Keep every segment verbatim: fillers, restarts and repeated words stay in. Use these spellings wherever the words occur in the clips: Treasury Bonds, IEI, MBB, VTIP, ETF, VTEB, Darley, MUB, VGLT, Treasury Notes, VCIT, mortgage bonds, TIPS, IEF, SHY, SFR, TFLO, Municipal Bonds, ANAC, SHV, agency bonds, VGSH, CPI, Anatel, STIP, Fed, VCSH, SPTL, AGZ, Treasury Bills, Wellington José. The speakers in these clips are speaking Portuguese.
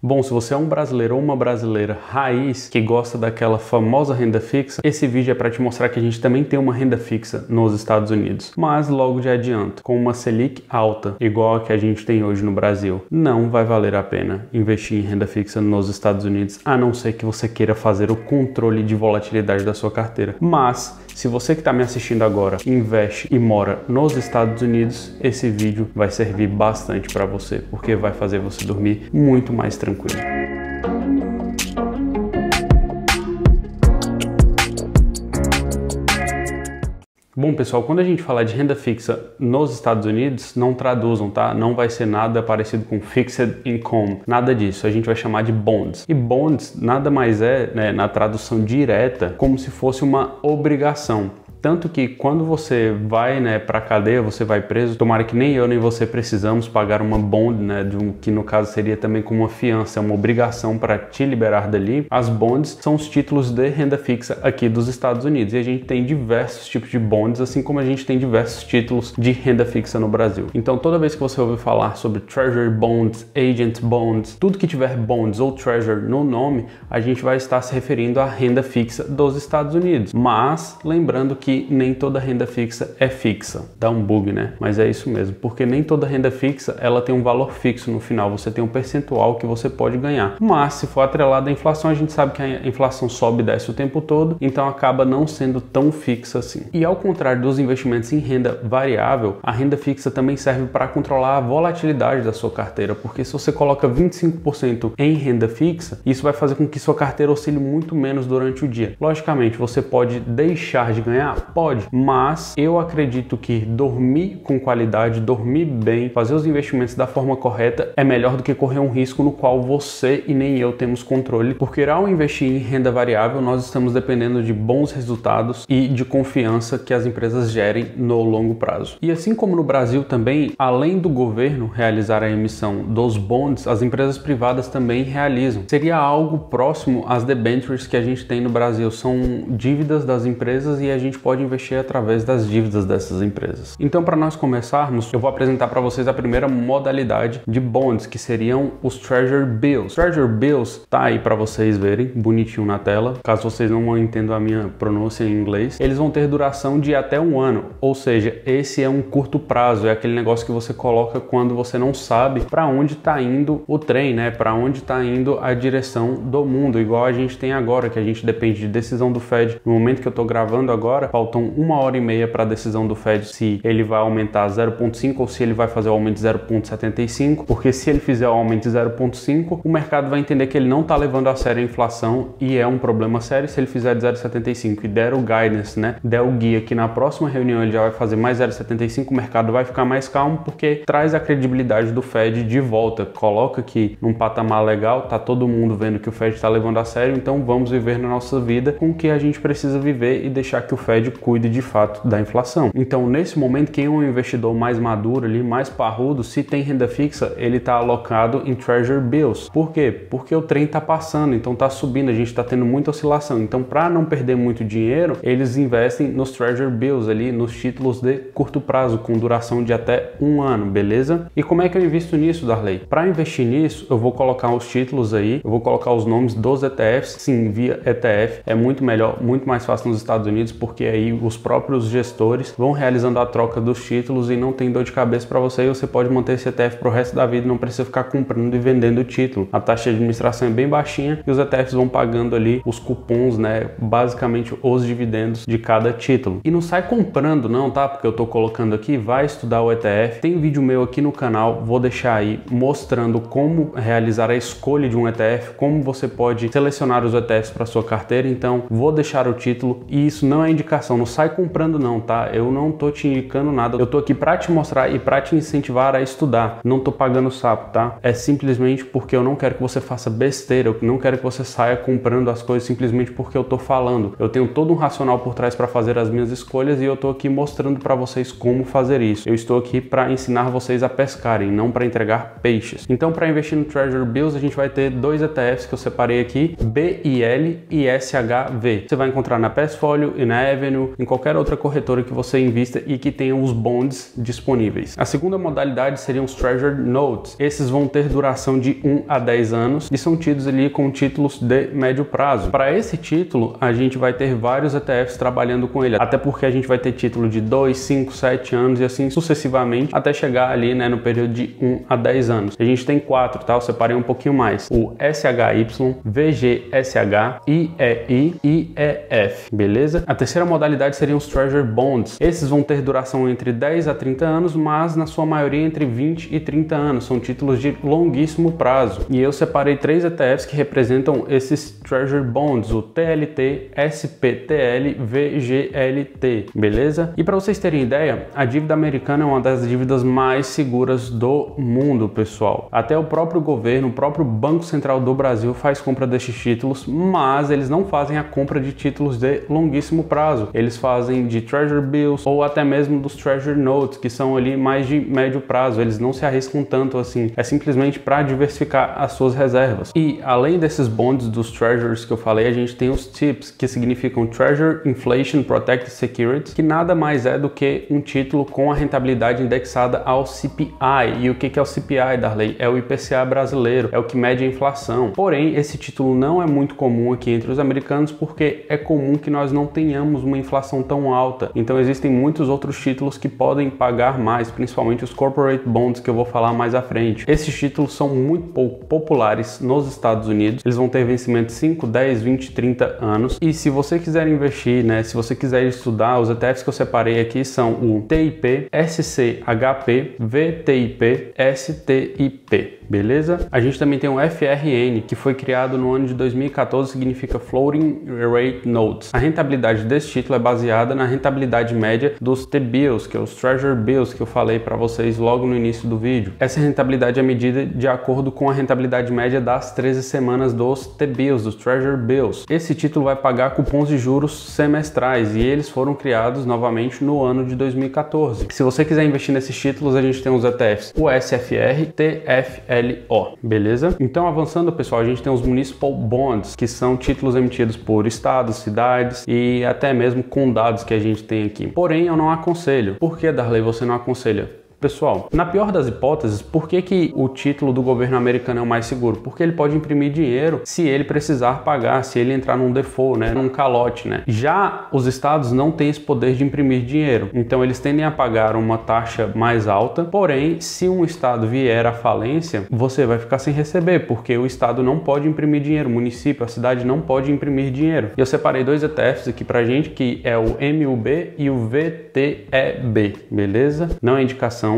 Bom, se você é um brasileiro ou uma brasileira raiz que gosta daquela famosa renda fixa, esse vídeo é para te mostrar que a gente também tem uma renda fixa nos Estados Unidos. Mas logo de adianto, com uma Selic alta, igual a que a gente tem hoje no Brasil, não vai valer a pena investir em renda fixa nos Estados Unidos, a não ser que você queira fazer o controle de volatilidade da sua carteira. Mas se você que está me assistindo agora investe e mora nos Estados Unidos, esse vídeo vai servir bastante para você, porque vai fazer você dormir muito mais tranquilo. Tranquilo. Bom, pessoal, quando a gente falar de renda fixa nos Estados Unidos, não traduzam, tá? Não vai ser nada parecido com fixed income, nada disso. A gente vai chamar de bonds. E bonds nada mais é, né, na tradução direta, como se fosse uma obrigação. Tanto que quando você vai, né, para a cadeia, você vai preso, tomara que nem eu nem você precisamos pagar uma bond, né, de um, que no caso seria também como uma fiança, uma obrigação para te liberar dali. As bonds são os títulos de renda fixa aqui dos Estados Unidos. E a gente tem diversos tipos de bonds, assim como a gente tem diversos títulos de renda fixa no Brasil. Então toda vez que você ouvir falar sobre Treasury Bonds, Agent Bonds, tudo que tiver bonds ou Treasury no nome, a gente vai estar se referindo à renda fixa dos Estados Unidos. Mas lembrando que que nem toda renda fixa é fixa. Dá um bug, né? Mas é isso mesmo, porque nem toda renda fixa ela tem um valor fixo no final, você tem um percentual que você pode ganhar. Mas se for atrelada à inflação, a gente sabe que a inflação sobe e desce o tempo todo, então acaba não sendo tão fixa assim. E ao contrário dos investimentos em renda variável, a renda fixa também serve para controlar a volatilidade da sua carteira, porque se você coloca vinte e cinco por cento em renda fixa, isso vai fazer com que sua carteira oscile muito menos durante o dia. Logicamente, você pode deixar de ganhar? Pode, mas eu acredito que dormir com qualidade, dormir bem, fazer os investimentos da forma correta é melhor do que correr um risco no qual você e nem eu temos controle, porque ao investir em renda variável nós estamos dependendo de bons resultados e de confiança que as empresas gerem no longo prazo. E assim como no Brasil também, além do governo realizar a emissão dos bonds, as empresas privadas também realizam. Seria algo próximo às debentures que a gente tem no Brasil, são dívidas das empresas e a gente pode pode investir através das dívidas dessas empresas. Então, para nós começarmos, eu vou apresentar para vocês a primeira modalidade de bonds, que seriam os Treasury Bills. Treasury Bills tá aí para vocês verem, bonitinho na tela. Caso vocês não entendam a minha pronúncia em inglês, eles vão ter duração de até um ano, ou seja, esse é um curto prazo, é aquele negócio que você coloca quando você não sabe para onde está indo o trem, né? Para onde está indo a direção do mundo, igual a gente tem agora, que a gente depende de decisão do Fed. No momento que eu estou gravando agora, faltam uma hora e meia para a decisão do Fed se ele vai aumentar zero vírgula cinco ou se ele vai fazer o aumento de zero vírgula setenta e cinco, porque se ele fizer o aumento de zero vírgula cinco, o mercado vai entender que ele não está levando a sério a inflação e é um problema sério. Se ele fizer de zero vírgula setenta e cinco e der o guidance, né, der o guia que na próxima reunião ele já vai fazer mais zero vírgula setenta e cinco, o mercado vai ficar mais calmo porque traz a credibilidade do Fed de volta, coloca aqui num patamar legal, tá todo mundo vendo que o Fed está levando a sério, então vamos viver na nossa vida com o que a gente precisa viver e deixar que o Fed cuide de fato da inflação. Então, nesse momento, quem é um investidor mais maduro ali, mais parrudo, se tem renda fixa, ele tá alocado em Treasury Bills. Por quê? Porque o trem tá passando, então tá subindo, a gente tá tendo muita oscilação. Então, para não perder muito dinheiro, eles investem nos Treasury Bills ali, nos títulos de curto prazo, com duração de até um ano, beleza? E como é que eu invisto nisso, Darley? Para investir nisso, eu vou colocar os títulos aí, eu vou colocar os nomes dos E T Fs, sim, via E T F, é muito melhor, muito mais fácil nos Estados Unidos, porque aí os próprios gestores vão realizando a troca dos títulos e não tem dor de cabeça para você e você pode manter esse E T F para o resto da vida, não precisa ficar comprando e vendendo o título. A taxa de administração é bem baixinha e os E T Fs vão pagando ali os cupons, né? Basicamente os dividendos de cada título. E não sai comprando não, tá? Porque eu tô colocando aqui, vai estudar o E T F. Tem vídeo meu aqui no canal, vou deixar aí mostrando como realizar a escolha de um E T F, como você pode selecionar os E T Fs para sua carteira. Então, vou deixar o título e isso não é indicação. Não sai comprando não, tá? Eu não tô te indicando nada. Eu tô aqui pra te mostrar e pra te incentivar a estudar. Não tô pagando sapo, tá? É simplesmente porque eu não quero que você faça besteira. Eu não quero que você saia comprando as coisas simplesmente porque eu tô falando. Eu tenho todo um racional por trás pra fazer as minhas escolhas e eu tô aqui mostrando pra vocês como fazer isso. Eu estou aqui pra ensinar vocês a pescarem, não pra entregar peixes. Então, pra investir no Treasury Bills, a gente vai ter dois E T Fs que eu separei aqui, B I L e S H V. Você vai encontrar na Portfolio e na Even Avenue, em qualquer outra corretora que você invista e que tenha os bonds disponíveis. A segunda modalidade seriam os Treasury Notes. Esses vão ter duração de um a dez anos e são tidos ali com títulos de médio prazo. Para esse título, a gente vai ter vários E T Fs trabalhando com ele, até porque a gente vai ter título de dois, cinco, sete anos e assim sucessivamente até chegar ali, né, no período de um a dez anos. A gente tem quatro, tá? Eu separei um pouquinho mais. O S H Y, V G S H, I E I, I E F, beleza? A terceira modalidade seriam os Treasury Bonds. Esses vão ter duração entre dez a trinta anos, mas na sua maioria entre vinte e trinta anos. São títulos de longuíssimo prazo. E eu separei três E T Fs que representam esses Treasury Bonds, o T L T, S P T L, V G L T, beleza? E para vocês terem ideia, a dívida americana é uma das dívidas mais seguras do mundo, pessoal. Até o próprio governo, o próprio Banco Central do Brasil faz compra destes títulos, mas eles não fazem a compra de títulos de longuíssimo prazo. Eles fazem de Treasury Bills ou até mesmo dos Treasury Notes, que são ali mais de médio prazo. Eles não se arriscam tanto assim. É simplesmente para diversificar as suas reservas. E além desses bonds dos Treasuries que eu falei, a gente tem os T I Ps, que significam Treasury Inflation Protected Securities, que nada mais é do que um título com a rentabilidade indexada ao C P I. E o que é o C P I, Darley? É o I P C A brasileiro, é o que mede a inflação. Porém, esse título não é muito comum aqui entre os americanos, porque é comum que nós não tenhamos uma inflação tão alta. Então existem muitos outros títulos que podem pagar mais, principalmente os corporate bonds, que eu vou falar mais à frente. Esses títulos são muito pouco populares nos Estados Unidos. Eles vão ter vencimento de cinco, dez, vinte, trinta anos. E se você quiser investir, né, se você quiser estudar, os E T Fs que eu separei aqui são o T I P, S C H P, V T I P, S T I P, beleza? A gente também tem o F R N, que foi criado no ano de dois mil e quatorze, significa Floating Rate Notes. A rentabilidade desse título é baseada na rentabilidade média dos T-Bills, que é os Treasury Bills que eu falei para vocês logo no início do vídeo. Essa rentabilidade é medida de acordo com a rentabilidade média das treze semanas dos T-Bills, dos Treasury Bills. Esse título vai pagar cupons de juros semestrais e eles foram criados novamente no ano de dois mil e quatorze. Se você quiser investir nesses títulos, a gente tem os E T Fs, o S F R, T F L O, beleza? Então, avançando, pessoal, a gente tem os Municipal Bonds, que são títulos emitidos por estados, cidades e até mesmo condados que a gente tem aqui. Porém, eu não aconselho. Por que, Darley, você não aconselha? Pessoal, na pior das hipóteses, por que que o título do governo americano é o mais seguro? Porque ele pode imprimir dinheiro se ele precisar pagar, se ele entrar num default, né, num calote, né? Já os estados não têm esse poder de imprimir dinheiro, então eles tendem a pagar uma taxa mais alta. Porém, se um estado vier à falência, você vai ficar sem receber, porque o estado não pode imprimir dinheiro, o município, a cidade não pode imprimir dinheiro. E eu separei dois E T Fs aqui pra gente, que é o M U B e o V T E B, beleza? Não é indicação,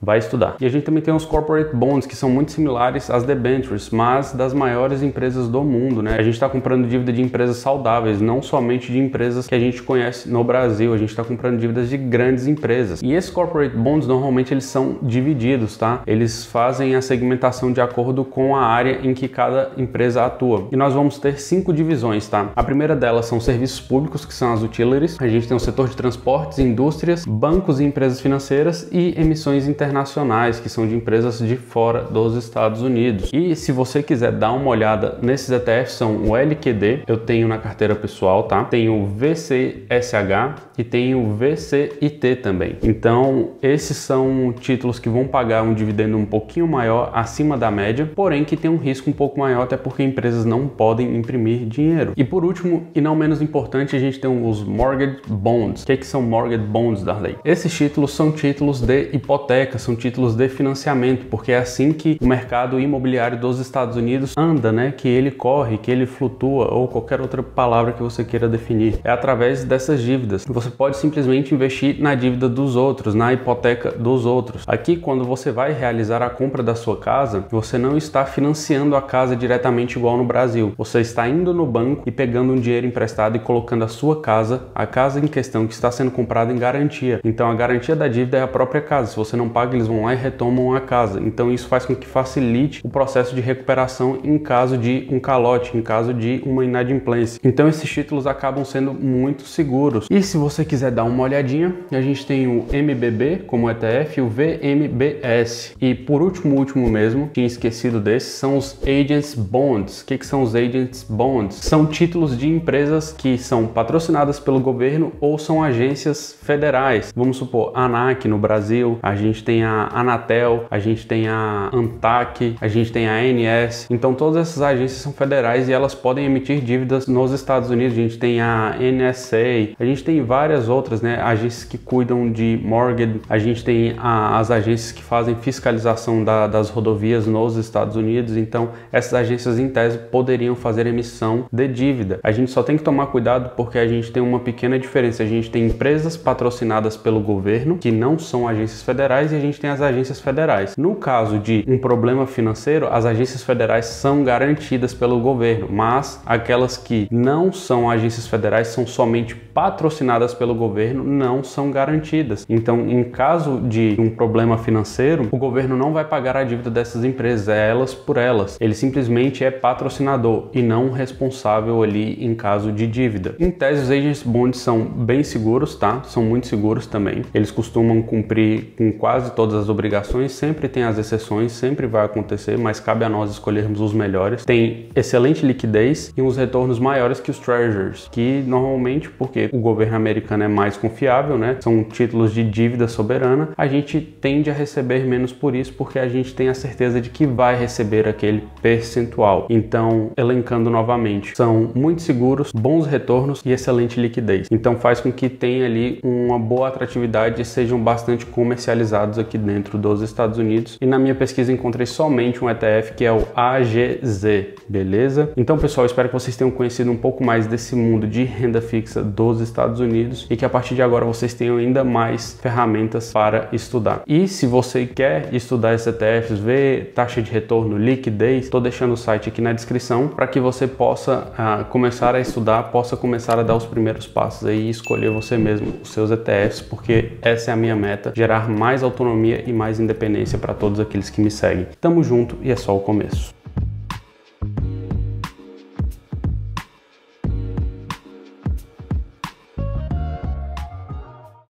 vai estudar. E a gente também tem os corporate bonds, que são muito similares às debentures, mas das maiores empresas do mundo, né? A gente está comprando dívida de empresas saudáveis, não somente de empresas que a gente conhece no Brasil. A gente está comprando dívidas de grandes empresas. E esses corporate bonds, normalmente, eles são divididos, tá? Eles fazem a segmentação de acordo com a área em que cada empresa atua. E nós vamos ter cinco divisões, tá? A primeira delas são serviços públicos, que são as utilities. A gente tem o setor de transportes, indústrias, bancos e empresas financeiras e emissões internacionais internacionais, que são de empresas de fora dos Estados Unidos. E se você quiser dar uma olhada nesses E T Fs, são o L Q D, eu tenho na carteira pessoal, tá? Tem o V C S H e tem o V C I T também. Então, esses são títulos que vão pagar um dividendo um pouquinho maior, acima da média, porém que tem um risco um pouco maior, até porque empresas não podem imprimir dinheiro. E por último, e não menos importante, a gente tem os mortgage bonds. O que é que são mortgage bonds, Darley? Esses títulos são títulos de hipoteca, são títulos de financiamento, porque é assim que o mercado imobiliário dos Estados Unidos anda, né? Que ele corre, que ele flutua, ou qualquer outra palavra que você queira definir. É através dessas dívidas. Você pode simplesmente investir na dívida dos outros, na hipoteca dos outros. Aqui, quando você vai realizar a compra da sua casa, você não está financiando a casa diretamente igual no Brasil. Você está indo no banco e pegando um dinheiro emprestado e colocando a sua casa, a casa em questão que está sendo comprada, em garantia. Então, a garantia da dívida é a própria casa. Se você não paga paga, eles vão lá e retomam a casa. Então isso faz com que facilite o processo de recuperação em caso de um calote, em caso de uma inadimplência. Então esses títulos acabam sendo muito seguros. E se você quiser dar uma olhadinha, a gente tem o M B B como E T F e o V M B S. E por último, último mesmo, tinha esquecido desses, são os Agency Bonds. O que, que são os Agency Bonds? São títulos de empresas que são patrocinadas pelo governo ou são agências federais. Vamos supor, a ANAC no Brasil, a gente tem a Anatel, a gente tem a ANTAC, a gente tem a A N S. Então todas essas agências são federais e elas podem emitir dívidas nos Estados Unidos. A gente tem a N S A, a gente tem várias outras, né, agências que cuidam de mortgage, a gente tem a, as agências que fazem fiscalização da, das rodovias nos Estados Unidos. Então essas agências em tese poderiam fazer emissão de dívida. A gente só tem que tomar cuidado porque a gente tem uma pequena diferença. A gente tem empresas patrocinadas pelo governo que não são agências federais e a gente tem as agências federais. No caso de um problema financeiro, as agências federais são garantidas pelo governo, mas aquelas que não são agências federais, são somente patrocinadas pelo governo, não são garantidas. Então, em caso de um problema financeiro, o governo não vai pagar a dívida dessas empresas, é elas por elas. Ele simplesmente é patrocinador e não responsável ali em caso de dívida. Em tese, os agency bonds são bem seguros, tá? São muito seguros também. Eles costumam cumprir com quase todas as obrigações, sempre tem as exceções, sempre vai acontecer, mas cabe a nós escolhermos os melhores. Tem excelente liquidez e uns retornos maiores que os treasuries, que normalmente, porque o governo americano é mais confiável, né? São títulos de dívida soberana, a gente tende a receber menos por isso, porque a gente tem a certeza de que vai receber aquele percentual. Então, elencando novamente, são muito seguros, bons retornos e excelente liquidez. Então faz com que tenha ali uma boa atratividade e sejam bastante comercializados aqui dentro dos Estados Unidos. E na minha pesquisa encontrei somente um E T F que é o A G Z, beleza? Então, pessoal, espero que vocês tenham conhecido um pouco mais desse mundo de renda fixa dos Estados Unidos e que a partir de agora vocês tenham ainda mais ferramentas para estudar. E se você quer estudar esses E T Fs, ver taxa de retorno, liquidez, estou deixando o site aqui na descrição para que você possa ah, começar a estudar, possa começar a dar os primeiros passos aí e escolher você mesmo os seus E T Fs, porque essa é a minha meta, gerar mais autonomia e mais independência para todos aqueles que me seguem. Tamo junto e é só o começo.